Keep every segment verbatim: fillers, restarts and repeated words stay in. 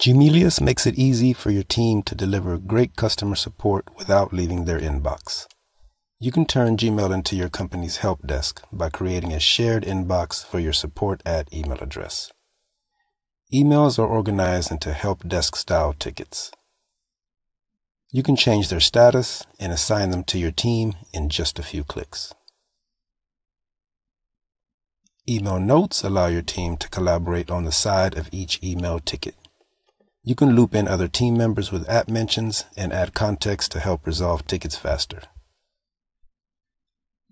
Gmelius makes it easy for your team to deliver great customer support without leaving their inbox. You can turn Gmail into your company's help desk by creating a shared inbox for your support at email address. Emails are organized into help desk-style tickets. You can change their status and assign them to your team in just a few clicks. Email notes allow your team to collaborate on the side of each email ticket. You can loop in other team members with app mentions and add context to help resolve tickets faster.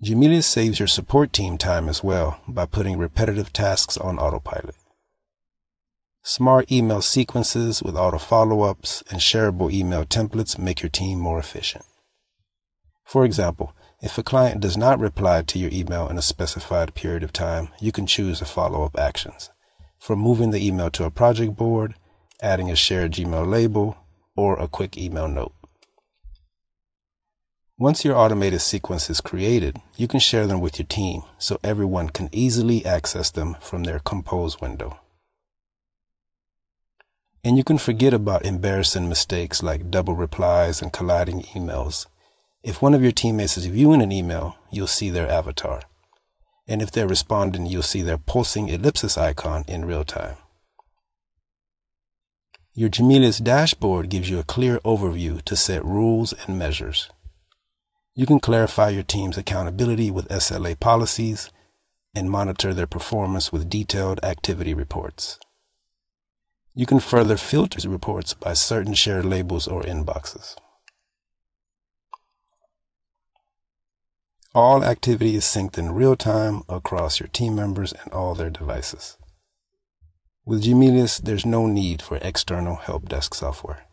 Gmelius saves your support team time as well by putting repetitive tasks on autopilot. Smart email sequences with auto follow-ups and shareable email templates make your team more efficient. For example, if a client does not reply to your email in a specified period of time, you can choose the follow-up actions, from moving the email to a project board, adding a shared Gmail label, or a quick email note. Once your automated sequence is created, you can share them with your team so everyone can easily access them from their compose window. And you can forget about embarrassing mistakes like double replies and colliding emails. If one of your teammates is viewing an email, you'll see their avatar. And if they're responding, you'll see their pulsing ellipsis icon in real time. Your Gmelius dashboard gives you a clear overview to set rules and measures. You can clarify your team's accountability with S L A policies and monitor their performance with detailed activity reports. You can further filter reports by certain shared labels or inboxes. All activity is synced in real time across your team members and all their devices. With Gmelius, there's no need for external help desk software.